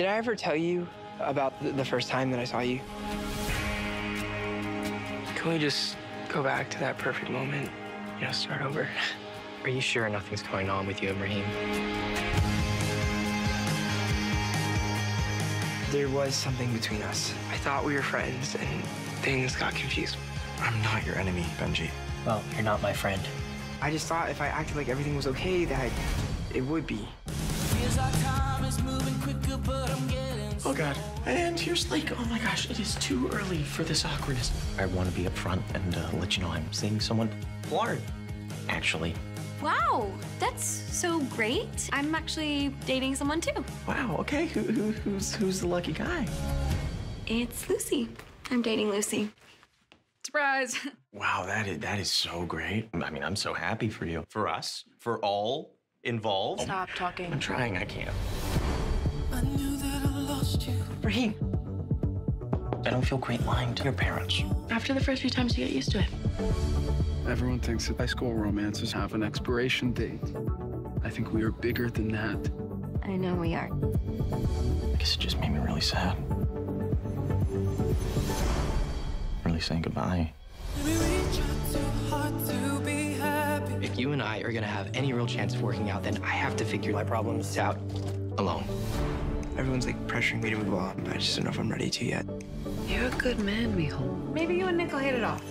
Did I ever tell you about the first time that I saw you? Can we just go back to that perfect moment? You know, start over. Are you sure nothing's going on with you and Raheem? There was something between us. I thought we were friends, and things got confused. I'm not your enemy, Benji. Well, you're not my friend. I just thought if I acted like everything was okay, that it would be. Oh, God. And here's like, oh, my gosh, it is too early for this awkwardness. I want to be up front and let you know I'm seeing someone. Lauren, actually. Wow, that's so great. I'm actually dating someone, too. Wow, okay. Who's the lucky guy? It's Lucy. I'm dating Lucy. Surprise. Wow, that is so great. I mean, I'm so happy for you. For us, for all involved. Stop talking. I'm trying, I can't. I knew that I lost you. Raheem, I don't feel great lying to your parents. After the first few times, you get used to it. Everyone thinks that high school romances have an expiration date. I think we are bigger than that. I know we are. I guess it just made me really sad. Saying goodbye. If you and I are gonna have any real chance of working out, then I have to figure my problems out alone. Everyone's like pressuring me to move on, but I just don't know if I'm ready to yet. You're a good man, Mijo. Maybe you and Nick will hit it off.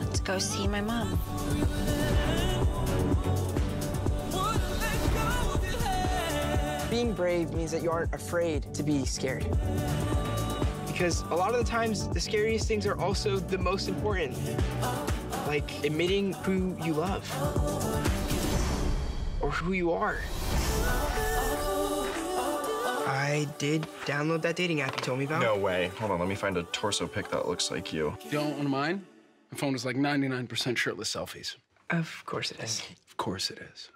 Let's go see my mom. Being brave means that you aren't afraid to be scared. Because a lot of the times, the scariest things are also the most important. Like admitting who you love or who you are. I did download that dating app you told me about. No way. Hold on, let me find a torso pic that looks like you. You don't want mine? My phone is like 99% shirtless selfies. Of course it is. Of course it is.